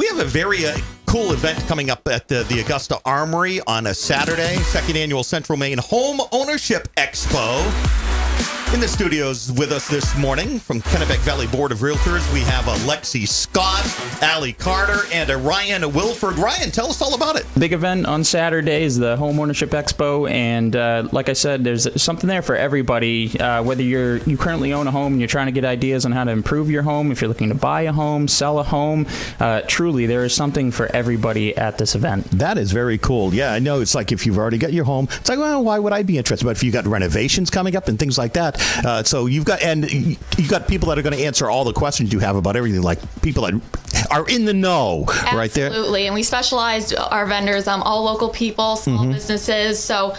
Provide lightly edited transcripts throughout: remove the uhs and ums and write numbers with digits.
We have a very cool event coming up at the Augusta Armory on a Saturday, second annual Central Maine Home Ownership Expo. In the studios with us this morning from Kennebec Valley Board of Realtors, we have Lexi Scott, Allie Carter, and Ryan Wilford. Ryan, tell us all about it. Big event on Saturday is the Home Ownership Expo, and like I said, there's something there for everybody. Whether you currently own a home and you're trying to get ideas on how to improve your home, if you're looking to buy a home, sell a home, truly there is something for everybody at this event. That is very cool. Yeah, I know. It's like if you've already got your home, it's like, well, why would I be interested? But if you got renovations coming up and things like that. So you've got people that are going to answer all the questions you have about everything, like people that are in the know. Absolutely. Right there. Absolutely, and we specialized our vendors, all local people, small businesses. So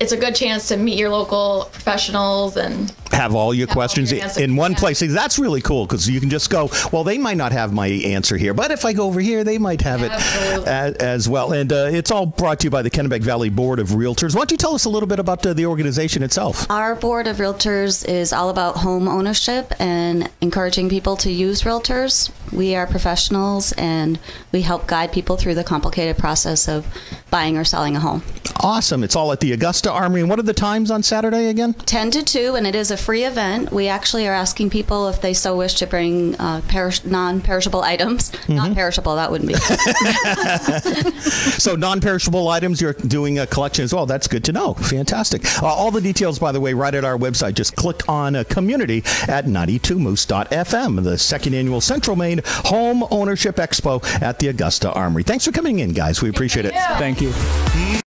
it's a good chance to meet your local professionals and have all your questions in one place. See, that's really cool because you can just go, well, they might not have my answer here, but if I go over here, they might have it as well. And it's all brought to you by the Kennebec Valley Board of Realtors. Why don't you tell us a little bit about the organization itself? Our Board of Realtors is all about home ownership and encouraging people to use realtors. We are professionals and we help guide people through the complicated process of buying or selling a home. Awesome. It's all at the Augusta Armory. And what are the times on Saturday again? 10 to 2, and it is a free event. We actually are asking people if they so wish to bring non-perishable items. Non-perishable, that wouldn't be. So non-perishable items, you're doing a collection as well. That's good to know. Fantastic. All the details, by the way, right at our website. Just click on community at 92moose.fm, the second annual Central Maine Home Ownership Expo at the Augusta Armory. Thanks for coming in, guys. We appreciate it. Yeah. Thank you.